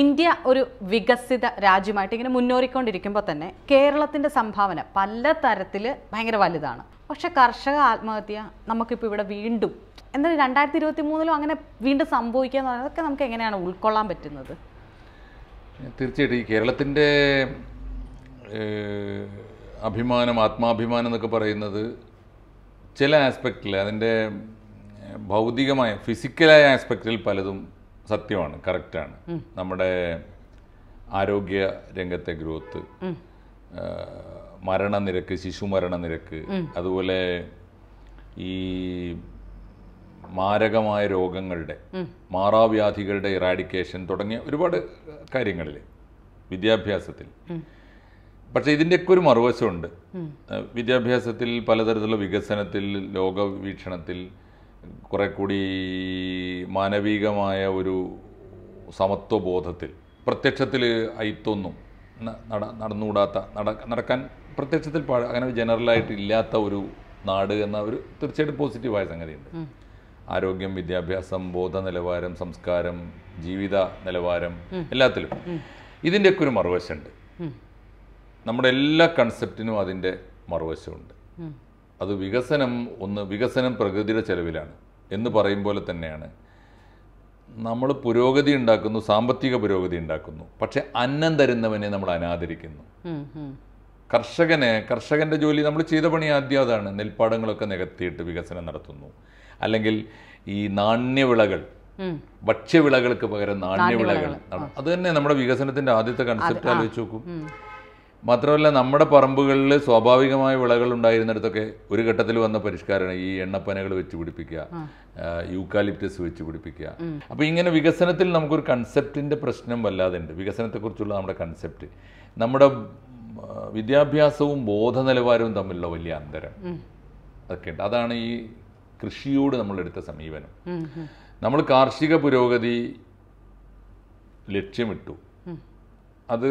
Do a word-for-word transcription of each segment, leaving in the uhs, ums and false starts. India ഒരു വികസിത രാജ്യമായിട്ട് ഇങ്ങനെ മുന്നേറിക്കൊണ്ടിരിക്കുമ്പോൾ തന്നെ കേരളത്തിന്റെ സംഭാവന പല തരത്തിൽ ഭയങ്കര വലുതാണ്. പക്ഷേ കർഷക ആത്മഹത്യ നമുക്കിപ്പോൾ ഇവിടെ വീണ്ടും എന്നാൽ രണ്ടായിരത്തി ഇരുപത്തിമൂന്നിൽ അങ്ങനെ വീണ്ടും സംഭവിക്കുക എന്ന് പറഞ്ഞാൽ അതൊക്കെ നമുക്ക് എങ്ങനെയാണ് ഉൾക്കൊള്ളാൻ പറ്റുന്നത്? തീർച്ചയായിട്ടും ഈ കേരളത്തിന്റെ അഭിമാനം ആത്മാഭിമാനം എന്നൊക്കെ പറയുന്നത് ചില ആസ്പെക്റ്റിൽ അതിന്റെ ഭൗതികമായ ഫിസിക്കലായ ആസ്പെക്റ്റിൽ പലതും സത്യമാണ്, കറക്റ്റാണ്. നമ്മുടെ ആരോഗ്യ രംഗത്തെ ഗ്രോത്ത്, മരണനിരക്ക്, ശിശു മരണനിരക്ക്, അതുപോലെ ഈ മാരകമായ രോഗങ്ങളുടെ മാറാവ്യാധികളുടെ ഇറാഡിക്കേഷൻ തുടങ്ങിയ ഒരുപാട് കാര്യങ്ങളിൽ, വിദ്യാഭ്യാസത്തിൽ. പക്ഷേ ഇതിൻ്റെയൊക്കെ ഒരു മറുവശമുണ്ട്. വിദ്യാഭ്യാസത്തിൽ പലതരത്തിലുള്ള വികസനത്തിൽ, ലോക വീക്ഷണത്തിൽ കുറെ കൂടി മാനവികമായ ഒരു സമത്വബോധത്തിൽ, പ്രത്യക്ഷത്തിൽ അയിത്തൊന്നും നടന്നുകൂടാത്ത, നടക്കാൻ പ്രത്യക്ഷത്തിൽ പാഴ് അങ്ങനെ ജനറലായിട്ട് ഇല്ലാത്ത ഒരു നാട് എന്ന ഒരു തീർച്ചയായിട്ടും പോസിറ്റീവായ സംഗതിയുണ്ട്. ആരോഗ്യം, വിദ്യാഭ്യാസം, ബോധ നിലവാരം, സംസ്കാരം, ജീവിത നിലവാരം, എല്ലാത്തിലും ഇതിൻ്റെയൊക്കെ ഒരു മറുവശമുണ്ട്. നമ്മുടെ എല്ലാ കൺസെപ്റ്റിനും അതിൻ്റെ മറുവശമുണ്ട്. അത് വികസനം ഒന്ന് വികസനം പ്രകൃതിയുടെ ചെലവിലാണ് എന്ന് പറയും പോലെ തന്നെയാണ്. നമ്മൾ പുരോഗതി ഉണ്ടാക്കുന്നു, സാമ്പത്തിക പുരോഗതി ഉണ്ടാക്കുന്നു, പക്ഷെ അന്നം തരുന്നവനെ നമ്മൾ അനാദരിക്കുന്നു. കർഷകനെ, കർഷകൻ്റെ ജോലി നമ്മൾ ചെയ്ത പണി ആദ്യം അതാണ്. നെൽപ്പാടങ്ങളൊക്കെ നികത്തിയിട്ട് വികസനം നടത്തുന്നു. അല്ലെങ്കിൽ ഈ നാണ്യവിളകൾ, ഭക്ഷ്യവിളകൾക്ക് പകരം നാണ്യവിളകൾ, അത് തന്നെ നമ്മുടെ വികസനത്തിൻ്റെ ആദ്യത്തെ കൺസെപ്റ്റ് ആലോചിച്ച് നോക്കും. മാത്രമല്ല നമ്മുടെ പറമ്പുകളിൽ സ്വാഭാവികമായ വിളകൾ ഉണ്ടായിരുന്നിടത്തൊക്കെ ഒരു ഘട്ടത്തിൽ വന്ന പരിഷ്കാരമാണ് ഈ എണ്ണപ്പനകൾ വെച്ച് പിടിപ്പിക്കുക, യൂക്കാലിപ്റ്റസ് വെച്ച് പിടിപ്പിക്കുക. അപ്പോൾ ഇങ്ങനെ വികസനത്തിൽ നമുക്കൊരു കൺസെപ്റ്റിൻ്റെ പ്രശ്നം വല്ലാതെ ഉണ്ട്. വികസനത്തെക്കുറിച്ചുള്ള നമ്മുടെ കൺസെപ്റ്റ്, നമ്മുടെ വിദ്യാഭ്യാസവും ബോധ നിലവാരവും തമ്മിലുള്ള വലിയ അന്തരം അതൊക്കെ ഉണ്ട്. അതാണ് ഈ കൃഷിയോട് നമ്മളെടുത്ത സമീപനം. നമ്മൾ കാർഷിക പുരോഗതി ലക്ഷ്യമിട്ടു. അത്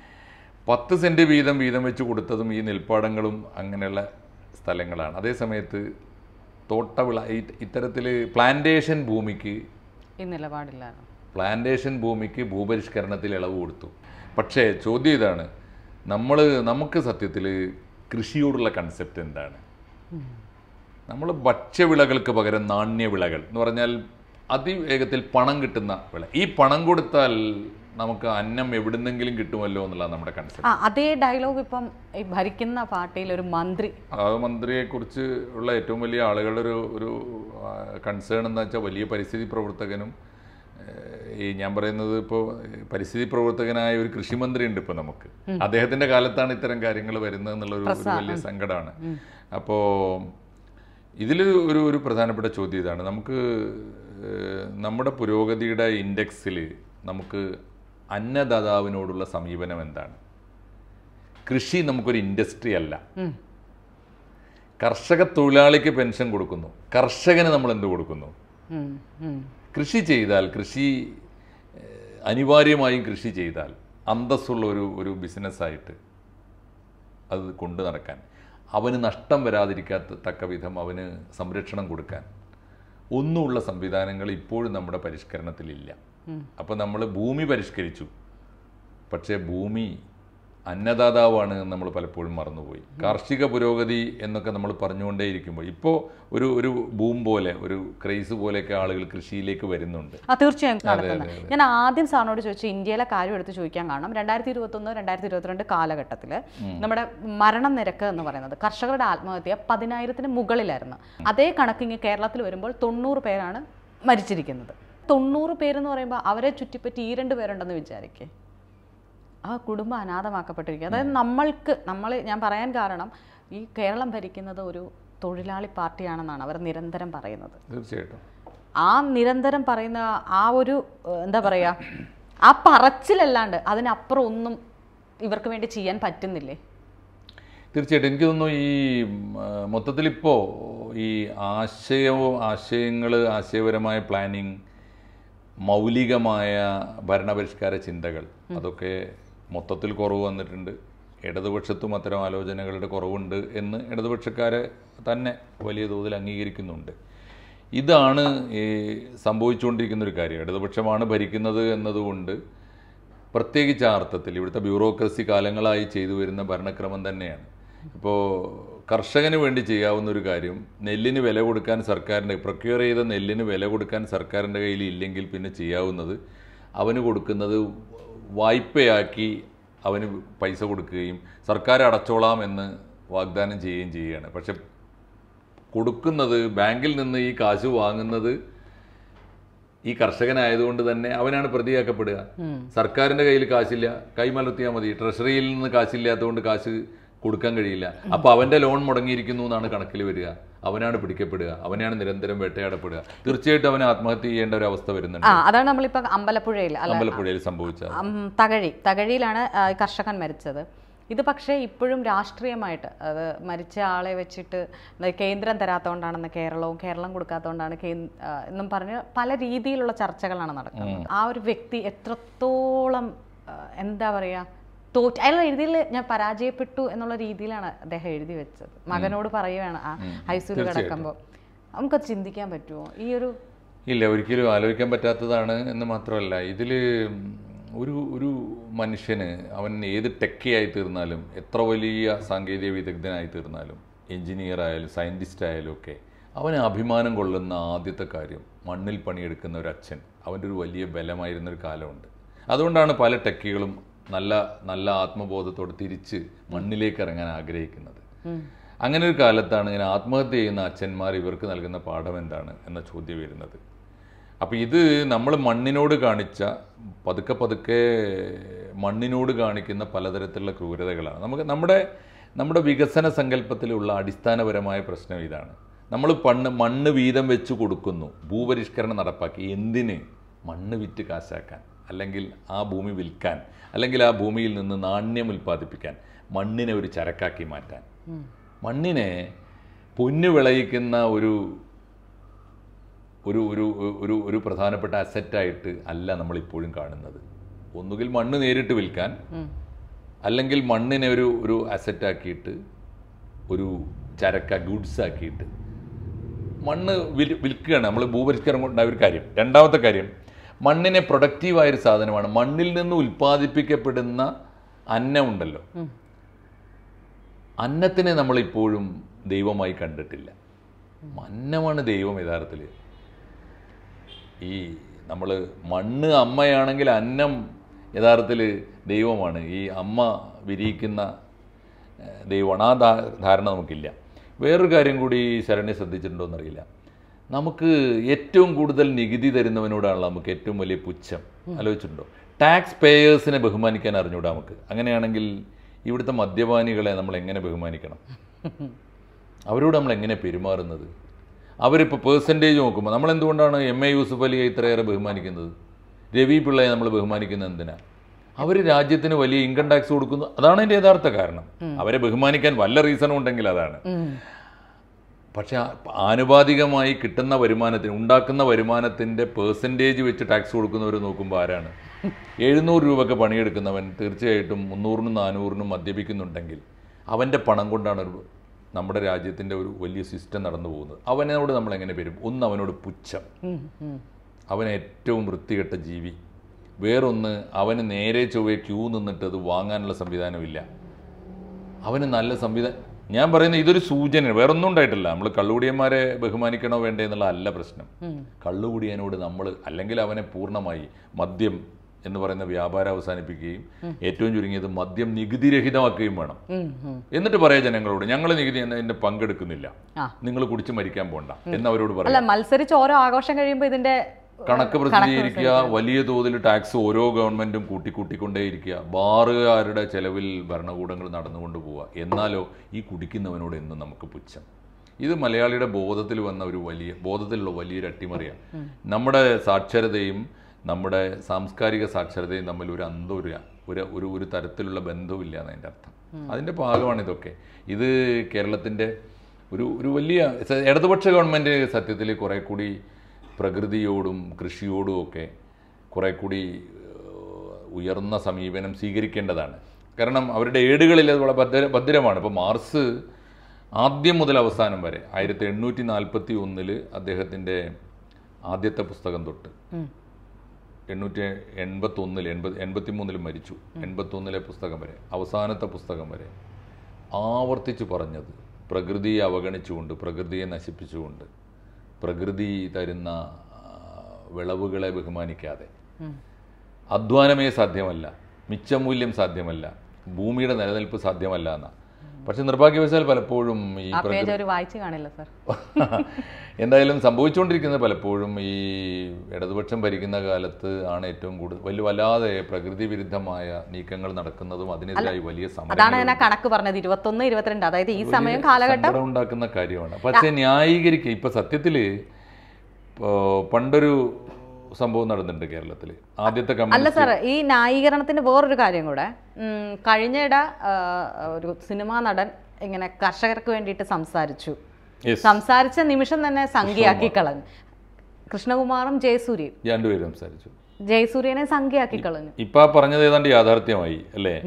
പത്ത് സെൻറ്റ് വീതം വീതം വെച്ച് കൊടുത്തതും ഈ നെൽപ്പാടങ്ങളും അങ്ങനെയുള്ള സ്ഥലങ്ങളാണ്. അതേസമയത്ത് തോട്ടവിള ഇത്തരത്തിൽ പ്ലാന്റേഷൻ ഭൂമിക്ക് ഈ നിലപാടില്ല. പ്ലാന്റേഷൻ ഭൂമിക്ക് ഭൂപരിഷ്കരണത്തിൽ ഇളവ് കൊടുത്തു. പക്ഷേ ചോദ്യം ഇതാണ്, നമ്മൾ നമുക്ക് സത്യത്തിൽ കൃഷിയോടുള്ള കൺസെപ്റ്റ് എന്താണ്? നമ്മൾ ഭക്ഷ്യവിളകൾക്ക് പകരം നാണ്യവിളകൾ എന്ന് പറഞ്ഞാൽ അതിവേഗത്തിൽ പണം കിട്ടുന്ന വിള. ഈ പണം കൊടുത്താൽ നമുക്ക് അന്നം എവിടുന്നെങ്കിലും കിട്ടുമല്ലോ എന്നുള്ള നമ്മുടെ കൺസെപ്റ്റ്. അതേ ഡയലോഗ് ഇപ്പം ഈ ഭരിക്കുന്ന പാർട്ടിയിൽ ഒരു മന്ത്രി, ആ മന്ത്രിയെ കുറിച്ച് ഉള്ള ഏറ്റവും വലിയ ആളുകളുടെ ഒരു ഒരു കൺസേൺ എന്താ വെച്ചാൽ, വലിയ പരിസ്ഥിതി പ്രവർത്തകനും, ഈ ഞാൻ പറയുന്നത് ഇപ്പോൾ പരിസ്ഥിതി പ്രവർത്തകനായ ഒരു കൃഷിമന്ത്രി ഉണ്ട് ഇപ്പോൾ നമുക്ക്. അദ്ദേഹത്തിന്റെ കാലത്താണ് ഇത്തരം കാര്യങ്ങൾ വരുന്നത് എന്നുള്ളൊരു വലിയ സങ്കടമാണ്. അപ്പോൾ ഇതിൽ ഒരു ഒരു പ്രധാനപ്പെട്ട ചോദ്യം ഇതാണ്, നമുക്ക് നമ്മുടെ പുരോഗതിയുടെ ഇൻഡെക്സിൽ നമുക്ക് അന്നദാതാവിനോടുള്ള സമീപനം എന്താണ്? കൃഷി നമുക്കൊരു ഇൻഡസ്ട്രി അല്ല. കർഷക തൊഴിലാളിക്ക് പെൻഷൻ കൊടുക്കുന്നു, കർഷകന് നമ്മൾ എന്ത് കൊടുക്കുന്നു? കൃഷി ചെയ്താൽ, കൃഷി അനിവാര്യമായും കൃഷി ചെയ്താൽ അന്തസ്സുള്ള ഒരു ഒരു ബിസിനസ്സായിട്ട് അത് കൊണ്ടു നടക്കാൻ, അവന് നഷ്ടം വരാതിരിക്കാത്ത തക്ക വിധം അവന് സംരക്ഷണം കൊടുക്കാൻ ഒന്നുമുള്ള സംവിധാനങ്ങൾ ഇപ്പോഴും നമ്മുടെ പരിഷ്കരണത്തിലില്ല. അപ്പോൾ നമ്മൾ ഭൂമി പരിഷ്കരിച്ചു, പക്ഷേ ഭൂമി അന്നദാതാവാണ് നമ്മൾ പലപ്പോഴും മറന്നുപോയി. കാർഷിക പുരോഗതി എന്നൊക്കെ നമ്മൾ പറഞ്ഞുകൊണ്ടേയിരിക്കുമ്പോൾ ഇപ്പോൾ ഒരു ഒരു ബൂം പോലെ, ഒരു ക്രൈസ് പോലെയൊക്കെ ആളുകൾ കൃഷിയിലേക്ക് വരുന്നുണ്ട്. ആ തീർച്ചയായും. ഞാൻ ആദ്യം സാറിനോട് ചോദിച്ചു ഇന്ത്യയിലെ കാര്യം എടുത്ത് ചോദിക്കാൻ കാരണം രണ്ടായിരത്തി ഇരുപത്തൊന്ന് രണ്ടായിരത്തി ഇരുപത്തിരണ്ട് കാലഘട്ടത്തിൽ നമ്മുടെ മരണനിരക്ക് എന്ന് പറയുന്നത്, കർഷകരുടെ ആത്മഹത്യ പതിനായിരത്തിന് മുകളിലായിരുന്നു. അതേ കണക്കിങ് കേരളത്തിൽ വരുമ്പോൾ തൊണ്ണൂറ് പേരാണ് മരിച്ചിരിക്കുന്നത്. തൊണ്ണൂറ് പേരെന്ന് പറയുമ്പോൾ അവരെ ചുറ്റിപ്പറ്റി ഈ രണ്ട് പേരുണ്ടെന്ന് വിചാരിക്കേ, ആ കുടുംബം അനാഥമാക്കപ്പെട്ടിരിക്കുക. അതായത് നമ്മൾക്ക് നമ്മൾ ഞാൻ പറയാൻ കാരണം ഈ കേരളം ഭരിക്കുന്നത് ഒരു തൊഴിലാളി പാർട്ടിയാണെന്നാണ് അവർ നിരന്തരം പറയുന്നത്. തീർച്ചയായിട്ടും ആ നിരന്തരം പറയുന്ന ആ ഒരു എന്താ പറയുക, ആ പറച്ചിലല്ലാണ്ട് അതിനപ്പുറം ഒന്നും ഇവർക്ക് വേണ്ടി ചെയ്യാൻ പറ്റുന്നില്ലേ? തീർച്ചയായിട്ടും എനിക്ക് തോന്നുന്നു ഈ മൊത്തത്തിലിപ്പോൾ ഈ ആശയവും ആശയങ്ങൾ ആശയപരമായ പ്ലാനിങ് മൗലികമായ ഭരണപരിഷ്കാര ചിന്തകൾ അതൊക്കെ മൊത്തത്തിൽ കുറവ് വന്നിട്ടുണ്ട്. ഇടതുപക്ഷത്തും അത്തരം ആലോചനകളുടെ കുറവുണ്ട് എന്ന് ഇടതുപക്ഷക്കാരെ തന്നെ വലിയ തോതിൽ അംഗീകരിക്കുന്നുണ്ട്. ഇതാണ് ഈ സംഭവിച്ചുകൊണ്ടിരിക്കുന്നൊരു കാര്യം. ഇടതുപക്ഷമാണ് ഭരിക്കുന്നത് എന്നതുകൊണ്ട് പ്രത്യേകിച്ച് ആ അർത്ഥത്തിൽ ഇവിടുത്തെ ബ്യൂറോക്രസി കാലങ്ങളായി ചെയ്തു വരുന്ന ഭരണക്രമം തന്നെയാണ്. ഇപ്പോൾ കർഷകന് വേണ്ടി ചെയ്യാവുന്നൊരു കാര്യം, നെല്ലിന് വില കൊടുക്കാൻ സർക്കാരിൻ്റെ പ്രൊക്യൂർ ചെയ്ത നെല്ലിന് വില കൊടുക്കാൻ സർക്കാരിൻ്റെ കയ്യിൽ ഇല്ലെങ്കിൽ പിന്നെ ചെയ്യാവുന്നത് അവന് കൊടുക്കുന്നത് വായ്പയാക്കി അവന് പൈസ കൊടുക്കുകയും സർക്കാർ അടച്ചോളാം എന്ന് വാഗ്ദാനം ചെയ്യുകയും ചെയ്യുകയാണ്. പക്ഷെ കൊടുക്കുന്നത് ബാങ്കിൽ നിന്ന് ഈ കാശ് വാങ്ങുന്നത് ഈ കർഷകനായതുകൊണ്ട് തന്നെ അവനാണ് പ്രതിയാക്കപ്പെടുക. സർക്കാരിൻ്റെ കയ്യിൽ കാശില്ല, കൈമലർത്തിയാൽ മതി, ട്രഷറിയിൽ നിന്ന് കാശില്ലാത്തതുകൊണ്ട് കാശ് കൊടുക്കാൻ കഴിയില്ല, അപ്പോൾ അവൻ്റെ ലോൺ മുടങ്ങിയിരിക്കുന്നു എന്നാണ് കണക്കിൽ വരിക, അവനാണ് പിടിക്കപ്പെടുക, അവനാണ് നിരന്തരം വേട്ടയാടപ്പെടുക. തീർച്ചയായിട്ടും അവൻ ആത്മഹത്യ ചെയ്യേണ്ട ഒരു അവസ്ഥ വരുന്നുണ്ട്. അതാണ് നമ്മളിപ്പോൾ അമ്പലപ്പുഴയിൽ അമ്പലപ്പുഴയിൽ സംഭവിച്ചത്. തകഴി തകഴിയിലാണ് കർഷകൻ മരിച്ചത്. ഇത് പക്ഷേ ഇപ്പോഴും രാഷ്ട്രീയമായിട്ട് അത് മരിച്ച ആളെ വെച്ചിട്ട് കേന്ദ്രം തരാത്തതുകൊണ്ടാണെന്ന് കേരളവും കേരളം കൊടുക്കാത്തതുകൊണ്ടാണ് എന്നും പറഞ്ഞ് പല രീതിയിലുള്ള ചർച്ചകളാണ് നടക്കുന്നത്. ആ ഒരു വ്യക്തി എത്രത്തോളം എന്താ പറയുക, തോറ്റ് അയാൾ എഴുതിയിൽ ഞാൻ പരാജയപ്പെട്ടു എന്നുള്ള രീതിയിലാണ് അദ്ദേഹം എഴുതി വെച്ചത്. മകനോട് പറയുകയാണ് ആ ഹൈസൂൽ കിടക്കുമ്പോൾ. നമുക്കത് ചിന്തിക്കാൻ പറ്റുമോ? ഈ ഒരു ഇല്ല, ഒരിക്കലും ആലോചിക്കാൻ പറ്റാത്തതാണ് എന്ന് മാത്രമല്ല, ഇതിൽ ഒരു ഒരു മനുഷ്യന് അവൻ ഏത് ടെക്കിയായി തീർന്നാലും, എത്ര വലിയ സാങ്കേതിക വിദഗ്ധനായി തീർന്നാലും, എൻജിനീയർ ആയാലും സയൻറ്റിസ്റ്റ് ആയാലും ഒക്കെ അവന് അഭിമാനം കൊള്ളുന്ന ആദ്യത്തെ കാര്യം മണ്ണിൽ പണിയെടുക്കുന്ന ഒരു അച്ഛൻ, അവൻ്റെ ഒരു വലിയ ബലമായിരുന്നൊരു കാലമുണ്ട്. അതുകൊണ്ടാണ് പല ടെക്കികളും നല്ല നല്ല ആത്മബോധത്തോടെ തിരിച്ച് മണ്ണിലേക്ക് ഇറങ്ങാൻ ആഗ്രഹിക്കുന്നത്. അങ്ങനെ ഒരു കാലത്താണ് ഇങ്ങനെ ആത്മഹത്യ ചെയ്യുന്ന അച്ഛന്മാർ ഇവർക്ക് നൽകുന്ന പാഠം എന്താണ് എന്ന ചോദ്യം വരുന്നത്. അപ്പോൾ ഇത് നമ്മൾ മണ്ണിനോട് കാണിച്ച പതുക്കെ പതുക്കെ മണ്ണിനോട് കാണിക്കുന്ന പലതരത്തിലുള്ള ക്രൂരതകളാണ്. നമുക്ക് നമ്മുടെ നമ്മുടെ വികസന സങ്കല്പത്തിലുള്ള അടിസ്ഥാനപരമായ പ്രശ്നം ഇതാണ്. നമ്മൾ പണ്ണ് മണ്ണ് വീതം വെച്ച് കൊടുക്കുന്നു, ഭൂപരിഷ്കരണം നടപ്പാക്കി. എന്തിന്? മണ്ണ് വിറ്റ് കാശാക്കാൻ, അല്ലെങ്കിൽ ആ ഭൂമി വിൽക്കാൻ, അല്ലെങ്കിൽ ആ ഭൂമിയിൽ നിന്ന് നാണ്യം ഉൽപ്പാദിപ്പിക്കാൻ, മണ്ണിനെ ഒരു ചരക്കാക്കി മാറ്റാൻ. മണ്ണിനെ പൊന്ന് വിളയിക്കുന്ന ഒരു ഒരു ഒരു ഒരു ഒരു പ്രധാനപ്പെട്ട അസറ്റായിട്ട് അല്ല നമ്മളിപ്പോഴും കാണുന്നത്. ഒന്നുകിൽ മണ്ണ് നേരിട്ട് വിൽക്കാൻ, അല്ലെങ്കിൽ മണ്ണിനെ ഒരു ഒരു അസറ്റാക്കിയിട്ട് ഒരു ചരക്ക ഗുഡ്സ് ആക്കിയിട്ട് മണ്ണ് വിൽ വിൽക്കുകയാണ് നമ്മൾ ഭൂപരിഷ്കരണം കൊണ്ടായ ഒരു കാര്യം. രണ്ടാമത്തെ കാര്യം, മണ്ണിനെ പ്രൊഡക്റ്റീവായൊരു സാധനമാണ്. മണ്ണിൽ നിന്ന് ഉൽപ്പാദിപ്പിക്കപ്പെടുന്ന അന്നം ഉണ്ടല്ലോ, അന്നത്തിനെ നമ്മളിപ്പോഴും ദൈവമായി കണ്ടിട്ടില്ല. അന്നമാണ് ദൈവം യഥാർത്ഥത്തിൽ. ഈ നമ്മൾ മണ്ണ് അമ്മയാണെങ്കിൽ അന്നം യഥാർത്ഥത്തിൽ ദൈവമാണ്. ഈ അമ്മ വിരിയിക്കുന്ന ദൈവമാണ്. ആ ധാരണ നമുക്കില്ല. വേറൊരു കാര്യം കൂടി ശരണ്യ ശ്രദ്ധിച്ചിട്ടുണ്ടോ എന്നറിയില്ല, നമുക്ക് ഏറ്റവും കൂടുതൽ നികുതി തരുന്നവനോടാണല്ലോ നമുക്ക് ഏറ്റവും വലിയ പുച്ഛം. ആലോചിച്ചിട്ടുണ്ടോ? ടാക്സ് പേയേഴ്സിനെ ബഹുമാനിക്കാൻ അറിഞ്ഞൂടാ നമുക്ക്. അങ്ങനെയാണെങ്കിൽ ഇവിടുത്തെ മദ്യപാനികളെ നമ്മൾ എങ്ങനെ ബഹുമാനിക്കണം? അവരോട് നമ്മൾ എങ്ങനെ പെരുമാറുന്നത്? അവരിപ്പോൾ പേഴ്സൻറ്റേജ് നോക്കുമ്പോൾ നമ്മളെന്തുകൊണ്ടാണ് എം എ യൂസുഫ് അലിയെ ഇത്രയേറെ ബഹുമാനിക്കുന്നത്? രവി പിള്ളയെ നമ്മൾ ബഹുമാനിക്കുന്നത് എന്തിനാണ്? അവർ രാജ്യത്തിന് വലിയ ഇൻകം ടാക്സ് കൊടുക്കുന്നു. അതാണ് അതിൻ്റെ യഥാർത്ഥ കാരണം. അവരെ ബഹുമാനിക്കാൻ വല്ല റീസണും ഉണ്ടെങ്കിൽ അതാണ്. പക്ഷെ ആനുപാതികമായി കിട്ടുന്ന വരുമാനത്തിന്, ഉണ്ടാക്കുന്ന വരുമാനത്തിൻ്റെ പേഴ്സൻറ്റേജ് വെച്ച് ടാക്സ് കൊടുക്കുന്നവർ നോക്കുമ്പോൾ ആരാണ്? എഴുന്നൂറ് രൂപയ്ക്ക് പണിയെടുക്കുന്നവൻ തീർച്ചയായിട്ടും മുന്നൂറിനും നാനൂറിനും മദ്യപിക്കുന്നുണ്ടെങ്കിൽ അവൻ്റെ പണം കൊണ്ടാണ് ഒരു നമ്മുടെ രാജ്യത്തിൻ്റെ ഒരു വലിയ സിസ്റ്റം നടന്നു പോകുന്നത്. അവനോട് നമ്മൾ എങ്ങനെ വരും? ഒന്ന്, അവനോട് പുച്ഛം, അവൻ ഏറ്റവും വൃത്തികെട്ട ജീവി. വേറൊന്ന്, അവന് നേരെ ചൊവ്വേ ക്യൂ നിന്നിട്ട് അത് വാങ്ങാനുള്ള സംവിധാനമില്ല. അവന് നല്ല സംവിധാനം. ഞാൻ പറയുന്നത് ഇതൊരു സൂചന, വേറൊന്നും ഉണ്ടായിട്ടില്ല. നമ്മൾ കള്ളുകുടിയന്മാരെ ബഹുമാനിക്കണോ വേണ്ടേ എന്നുള്ള അല്ല പ്രശ്നം. കള്ളുകുടിയനോട് നമ്മൾ, അല്ലെങ്കിൽ അവനെ പൂർണ്ണമായി മദ്യം എന്ന് പറയുന്ന വ്യാപാരം അവസാനിപ്പിക്കുകയും ഏറ്റവും ചുരുങ്ങിയത് മദ്യം നികുതിരഹിതമാക്കുകയും വേണം. എന്നിട്ട് പറയാം ജനങ്ങളോട്, ഞങ്ങൾ നികുതി എന്നെ പങ്കെടുക്കുന്നില്ല, നിങ്ങൾ കുടിച്ച് മരിക്കാൻ പോകണ്ട എന്നവരോട് പറയാം. മത്സരിച്ച് ഓരോ ആഘോഷം കഴിയുമ്പോൾ ഇതിന്റെ കണക്ക് പ്രസിദ്ധീകരിക്കുക, വലിയ തോതിൽ ടാക്സ് ഓരോ ഗവൺമെൻറ്റും കൂട്ടിക്കൂട്ടിക്കൊണ്ടേയിരിക്കുക, ബാറുകാരുടെ ചെലവിൽ ഭരണകൂടങ്ങൾ നടന്നുകൊണ്ട് പോവുക. എന്നാലോ ഈ കുടിക്കുന്നവനോട് എന്നും നമുക്ക് പുച്ഛം. ഇത് മലയാളിയുടെ ബോധത്തിൽ വന്ന ഒരു വലിയ ബോധത്തിലുള്ള വലിയൊരു അട്ടിമറിയാണ്. നമ്മുടെ സാക്ഷരതയും നമ്മുടെ സാംസ്കാരിക സാക്ഷരതയും തമ്മിൽ ഒരു അന്തമില്ല, ഒരു ഒരു ഒരു തരത്തിലുള്ള ബന്ധവുമില്ല എന്നതിൻ്റെ അർത്ഥം. അതിൻ്റെ ഭാഗമാണ് ഇതൊക്കെ. ഇത് കേരളത്തിൻ്റെ ഒരു ഒരു വലിയ ഇടതുപക്ഷ ഗവൺമെൻറ് സത്യത്തിൽ കുറേ കൂടി പ്രകൃതിയോടും കൃഷിയോടും ഒക്കെ കുറേ കൂടി ഉയർന്ന സമീപനം സ്വീകരിക്കേണ്ടതാണ്. കാരണം അവരുടെ ഏടുകളിൽ അത് വളരെ ഭദ്ര ഭദ്രമാണ്. ഇപ്പോൾ മാർസ് ആദ്യം മുതൽ അവസാനം വരെ ആയിരത്തി എണ്ണൂറ്റി നാൽപ്പത്തി ഒന്നില് അദ്ദേഹത്തിൻ്റെ ആദ്യത്തെ പുസ്തകം തൊട്ട് എണ്ണൂറ്റി എൺപത്തൊന്നിൽ എൺപത് എൺപത്തി മൂന്നിൽ മരിച്ചു എൺപത്തൊന്നിലെ പുസ്തകം വരെ, അവസാനത്തെ പുസ്തകം വരെ ആവർത്തിച്ച് പറഞ്ഞത് പ്രകൃതിയെ അവഗണിച്ചുകൊണ്ട്, പ്രകൃതിയെ നശിപ്പിച്ചുകൊണ്ട്, പ്രകൃതി തരുന്ന വിളവുകളെ ബഹുമാനിക്കാതെ, അധ്വാനമേ സാധ്യമല്ല, മിച്ചമൂല്യം സാധ്യമല്ല, ഭൂമിയുടെ നിലനിൽപ്പ് സാധ്യമല്ല എന്ന. പക്ഷെ നിർഭാഗ്യവശാൽ പലപ്പോഴും ഈ എന്തായാലും സംഭവിച്ചുകൊണ്ടിരിക്കുന്നത് പലപ്പോഴും ഈ ഇടതുപക്ഷം ഭരിക്കുന്ന കാലത്ത് ആണ് ഏറ്റവും കൂടുതൽ വലിയ വല്ലാതെ പ്രകൃതി വിരുദ്ധമായ നീക്കങ്ങൾ നടക്കുന്നതും അതിനെതിരായി വലിയ സമരം ഉണ്ടാക്കുന്ന കാര്യമാണ്. പക്ഷെ ന്യായീകരിക്കുക ഇപ്പൊ സത്യത്തില് പണ്ടൊരു സംഭവം നടന്നിട്ടുണ്ട് കേരളത്തിൽ ആദ്യത്തെ അല്ല സാർ. ഈ ന്യായീകരണത്തിന് വേറൊരു കാര്യം കൂടെ, കഴിഞ്ഞയിട ഒരു സിനിമാ നടൻ ഇങ്ങനെ കർഷകർക്ക് വേണ്ടിയിട്ട് സംസാരിച്ചു, സംസാരിച്ച നിമിഷം തന്നെ സംഖ്യയാക്കി കളഞ്ഞു. കൃഷ്ണകുമാറും ജയസൂര്യയും രണ്ടുപേരും സംസാരിച്ചു, ജയസൂര്യനെ സംഖ്യയാക്കി കളഞ്ഞു. ഇപ്പൊ പറഞ്ഞത് ഏതാണ്ട് യാഥാർത്ഥ്യമായി അല്ലേ?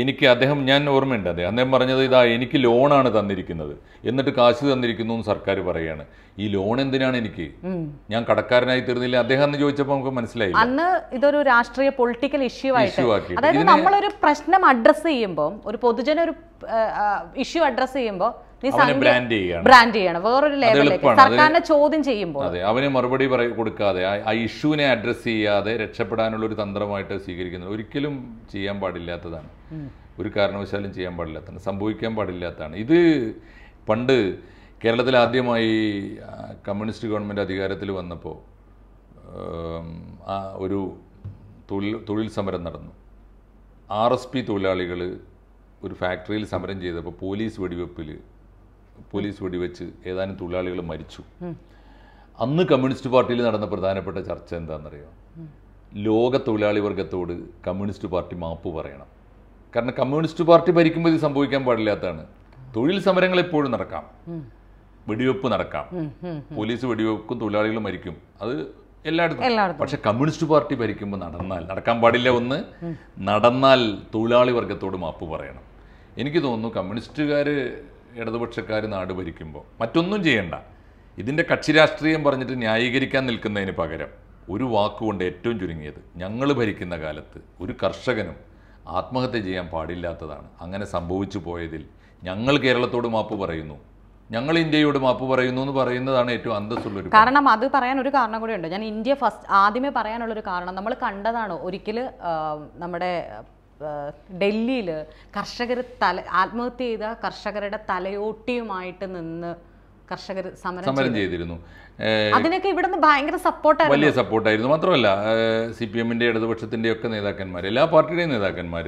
എനിക്ക് അദ്ദേഹം ഞാൻ ഓർമ്മയുണ്ട് അതെ അദ്ദേഹം പറഞ്ഞത് ഇതാ എനിക്ക് ലോണാണ് തന്നിരിക്കുന്നത്, എന്നിട്ട് കാശ് തന്നിരിക്കുന്നു എന്ന് സർക്കാർ പറയുകയാണ്. ഈ ലോൺ എന്തിനാണ് എനിക്ക്, ഞാൻ കടക്കാരനായി തീർന്നില്ല അദ്ദേഹം എന്ന് ചോദിച്ചപ്പോൾ നമുക്ക് മനസ്സിലായി അന്ന് ഇതൊരു രാഷ്ട്രീയ പൊളിറ്റിക്കൽ ഇഷ്യൂ ആയിട്ട്. അതായത് നമ്മളൊരു പ്രശ്നം അഡ്രസ്സ് ചെയ്യുമ്പോൾ, ഒരു പൊതുജന ഒരു ഇഷ്യൂ അഡ്രസ്സ് ചെയ്യുമ്പോൾ ബ്രാൻഡ് ചെയ്യണം വേറൊരു ലെവലിലേക്ക്, സർക്കാരിനെ ചോദ്യം ചെയ്യുമ്പോൾ. അതെ, അവന് മറുപടി കൊടുക്കാതെ ആ ഇഷ്യൂവിനെ അഡ്രസ്സ് ചെയ്യാതെ രക്ഷപ്പെടാനുള്ള ഒരു തന്ത്രമായിട്ട് സ്വീകരിക്കുന്നത് ഒരിക്കലും ചെയ്യാൻ പാടില്ലാത്തതാണ്, ഒരു കാരണവശാലും ചെയ്യാൻ പാടില്ലാത്തതാണ്, സംഭവിക്കാൻ പാടില്ലാത്തതാണ്. ഇത് പണ്ട് കേരളത്തിൽ ആദ്യമായി കമ്മ്യൂണിസ്റ്റ് ഗവൺമെൻറ് അധികാരത്തിൽ വന്നപ്പോൾ ഒരു തൊഴിൽ തൊഴിൽ സമരം നടന്നു. ആർ എസ് പി തൊഴിലാളികൾ ഒരു ഫാക്ടറിയിൽ സമരം ചെയ്തപ്പോൾ പോലീസ് വെടിവെപ്പിൽ പോലീസ് വെടിവെച്ച് ഏതാനും തൊഴിലാളികൾ മരിച്ചു. അന്ന് കമ്മ്യൂണിസ്റ്റ് പാർട്ടിയിൽ നടന്ന പ്രധാനപ്പെട്ട ചർച്ച എന്താണെന്നറിയാം, ലോക തൊഴിലാളി വർഗത്തോട് കമ്മ്യൂണിസ്റ്റ് പാർട്ടി മാപ്പ് പറയണം. കാരണം കമ്മ്യൂണിസ്റ്റ് പാർട്ടി ഭരിക്കുമ്പോൾ ഇത് സംഭവിക്കാൻ പാടില്ലാത്തതാണ്. തൊഴിൽ സമരങ്ങൾ എപ്പോഴും നടക്കാം, വെടിവെപ്പ് നടക്കാം, പോലീസ് വെടിവെക്കും തൊഴിലാളികൾ മരിക്കും, അത് എല്ലായിടത്തും. പക്ഷെ കമ്മ്യൂണിസ്റ്റ് പാർട്ടി ഭരിക്കുമ്പോൾ നടന്നാൽ നടക്കാൻ പാടില്ല ഒന്ന്, നടന്നാൽ തൊഴിലാളി വർഗത്തോട് മാപ്പ് പറയണം. എനിക്ക് തോന്നുന്നു കമ്മ്യൂണിസ്റ്റുകാർ ഇടതുപക്ഷക്കാർ നാട് ഭരിക്കുമ്പോൾ മറ്റൊന്നും ചെയ്യണ്ട, ഇതിൻ്റെ കക്ഷി രാഷ്ട്രീയം പറഞ്ഞിട്ട് ന്യായീകരിക്കാൻ നിൽക്കുന്നതിന് പകരം ഒരു വാക്കുകൊണ്ട് ഏറ്റവും ചുരുങ്ങിയത് ഞങ്ങൾ ഭരിക്കുന്ന കാലത്ത് ഒരു കർഷകനും ആത്മഹത്യ ചെയ്യാൻ പാടില്ലാത്തതാണ്, അങ്ങനെ സംഭവിച്ചു പോയതിൽ ഞങ്ങൾ കേരളത്തോട് മാപ്പ് പറയുന്നു, ഞങ്ങൾ ഇന്ത്യയോട് മാപ്പ് പറയുന്നു എന്ന് പറയുന്നതാണ് ഏറ്റവും അന്തസ്സുള്ള. കാരണം അത് പറയാൻ ഒരു കാരണം കൂടെ ഉണ്ട്. ഞാൻ ഇന്ത്യ ഫസ്റ്റ് ആദ്യമേ പറയാനുള്ളൊരു കാരണം നമ്മൾ കണ്ടതാണ്. ഒരിക്കൽ നമ്മുടെ ഡൽഹിയിൽ കർഷകർ തല ആത്മഹത്യ ചെയ്ത കർഷകരുടെ തലയോട്ടിയുമായിട്ട് നിന്ന് കർഷകർ സമരം ചെയ്തിരുന്നു. അതിനൊക്കെ ഇവിടുന്ന് ഭയങ്കര സപ്പോർട്ടായിരുന്നു, വലിയ സപ്പോർട്ടായിരുന്നു. മാത്രമല്ല സി പി എമ്മിൻ്റെ ഇടതുപക്ഷത്തിൻ്റെയൊക്കെ നേതാക്കന്മാർ, എല്ലാ പാർട്ടിയുടെയും നേതാക്കന്മാർ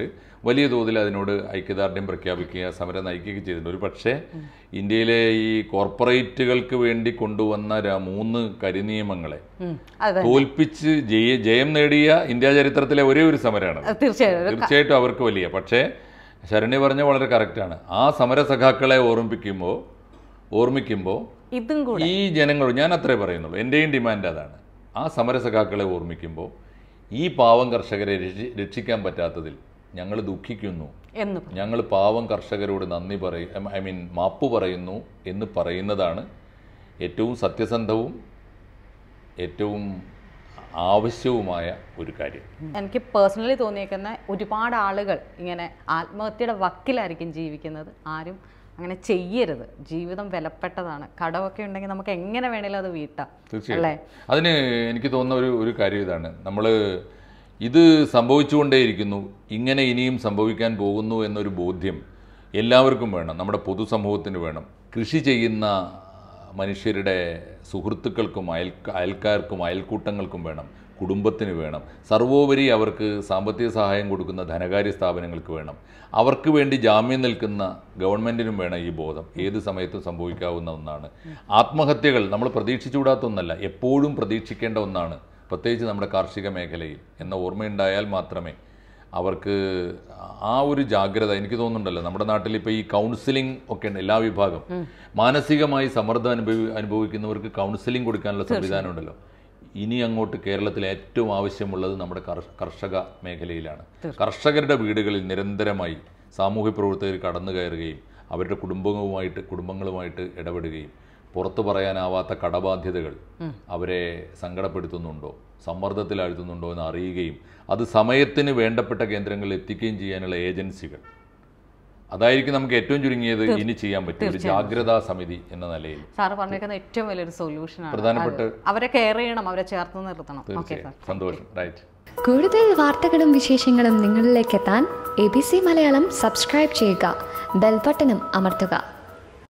വലിയ തോതിൽ അതിനോട് ഐക്യദാർഢ്യം പ്രഖ്യാപിക്കുക, സമരം നയിക്കുകയൊക്കെ ചെയ്തിട്ടുണ്ട്. ഒരു പക്ഷേ ഇന്ത്യയിലെ ഈ കോർപ്പറേറ്റുകൾക്ക് വേണ്ടി കൊണ്ടുവന്ന മൂന്ന് കരിനിയമങ്ങളെ തോൽപ്പിച്ച് ജയ ജയം നേടിയ ഇന്ത്യ ചരിത്രത്തിലെ ഒരേ ഒരു സമരമാണ്. തീർച്ചയായിട്ടും അവർക്ക് വലിയ, പക്ഷേ ശരണ്യ പറഞ്ഞ വളരെ കറക്റ്റാണ്, ആ സമരസഖാക്കളെ ഓർമ്മിപ്പിക്കുമ്പോൾ ഓർമ്മിക്കുമ്പോൾ ഇതും കൂടി ഈ ജനങ്ങളോട് ഞാൻ അത്രേ പറയുന്നുള്ളൂ, എൻ്റെയും ഡിമാൻഡ് അതാണ്. ആ സമരസഖാക്കളെ ഓർമ്മിക്കുമ്പോൾ ഈ പാവം കർഷകരെ രക്ഷിക്കാൻ പറ്റാത്തതിൽ ഞങ്ങൾ ദുഃഖിക്കുന്നു എന്ന്, ഞങ്ങൾ പാവം കർഷകരോട് നന്ദി പറയും, ഐ മീൻ മാപ്പ് പറയുന്നു എന്ന് പറയുന്നതാണ് ഏറ്റവും സത്യസന്ധവും ഏറ്റവും ആവശ്യവുമായ ഒരു കാര്യം. എനിക്ക് പേഴ്സണലി തോന്നിയേക്കുന്ന ഒരുപാട് ആളുകൾ ഇങ്ങനെ ആത്മഹത്യയുടെ വക്കിലായിരിക്കും ജീവിക്കുന്നത്. ആരും അങ്ങനെ ചെയ്യരുത്, ജീവിതം വിലപ്പെട്ടതാണ്, കടമൊക്കെ ഉണ്ടെങ്കിൽ നമുക്ക് എങ്ങനെ വേണേലും അത് വീട്ടാം. തീർച്ചയായും അതിന് എനിക്ക് തോന്നുന്ന ഒരു ഒരു കാര്യം ഇതാണ്, നമ്മൾ ഇത് സംഭവിച്ചുകൊണ്ടേയിരിക്കുന്നു, ഇങ്ങനെ ഇനിയും സംഭവിക്കാൻ പോകുന്നു എന്നൊരു ബോധ്യം എല്ലാവർക്കും വേണം, നമ്മുടെ പൊതുസമൂഹത്തിന് വേണം. കൃഷി ചെയ്യുന്ന മനുഷ്യരുടെ സുഹൃത്തുക്കൾക്കും അയൽ അയൽക്കാർക്കും അയൽക്കൂട്ടങ്ങൾക്കും വേണം, കുടുംബത്തിന് വേണം, സർവോപരി അവർക്ക് സാമ്പത്തിക സഹായം കൊടുക്കുന്ന ധനകാര്യ സ്ഥാപനങ്ങൾക്ക് വേണം, അവർക്ക് വേണ്ടി ജാമ്യം നിൽക്കുന്ന ഗവൺമെൻറ്റിനും വേണം ഈ ബോധം. ഏത് സമയത്തും സംഭവിക്കാവുന്ന ഒന്നാണ് ആത്മഹത്യകൾ, നമ്മൾ പ്രതീക്ഷിച്ചുകൂടാത്ത ഒന്നല്ല, എപ്പോഴും പ്രതീക്ഷിക്കേണ്ട ഒന്നാണ്. പ്രത്യേകിച്ച് നമ്മുടെ കാർഷിക മേഖലയിൽ എന്ന ഓർമ്മയുണ്ടായാൽ മാത്രമേ അവർക്ക് ആ ഒരു ജാഗ്രത എനിക്ക് തോന്നുന്നുണ്ടല്ലോ. നമ്മുടെ നാട്ടിൽ ഇപ്പോൾ ഈ കൗൺസിലിംഗ് ഒക്കെ ഉണ്ട്, എല്ലാ വിഭാഗം മാനസികമായി സമ്മർദ്ദം അനുഭവി അനുഭവിക്കുന്നവർക്ക് കൗൺസിലിംഗ് കൊടുക്കാനുള്ള സംവിധാനം ഉണ്ടല്ലോ. ഇനി അങ്ങോട്ട് കേരളത്തിൽ ഏറ്റവും ആവശ്യമുള്ളത് നമ്മുടെ കർഷക മേഖലയിലാണ്. കർഷകരുടെ വീടുകളിൽ നിരന്തരമായി സാമൂഹ്യ പ്രവർത്തകർ കടന്നു കയറുകയും അവരുടെ കുടുംബവുമായിട്ട് കുടുംബങ്ങളുമായിട്ട് ഇടപെടുകയും പുറത്തു പറയാനാവാത്ത കടബാധ്യതകൾ അവരെ സങ്കടപ്പെടുത്തുന്നുണ്ടോ സമ്മർദ്ദത്തിലാഴ്ത്തുന്നുണ്ടോ എന്ന് അറിയുകയും അത് സമയത്തിന് വേണ്ടപ്പെട്ട കേന്ദ്രങ്ങളിൽ എത്തിക്കുകയും ചെയ്യാനുള്ള ഏജൻസികൾ അതായിരിക്കും നമുക്ക് ഏറ്റവും ചുരുങ്ങിയത് ഇനി ചെയ്യാൻ പറ്റും ഒരു ജാഗ്രതാ സമിതി എന്ന നിലയിൽ. സാർ പറഞ്ഞേക്കുന്ന ഏറ്റവും വലിയൊരു സൊല്യൂഷനാണ് പ്രധാനപ്പെട്ട അവരെ കെയർ ചെയ്യണം, അവരെ ചേർത്ത് നിർത്തണം. സന്തോഷം. റൈറ്റ്. കൂടുതൽ വാർത്തകളും വിശേഷങ്ങളും നിങ്ങളിലേക്ക് എത്താൻ A B C Malayalam subscribe ചെയ്യുക, ബെൽ ബട്ടണും അമർത്തുക.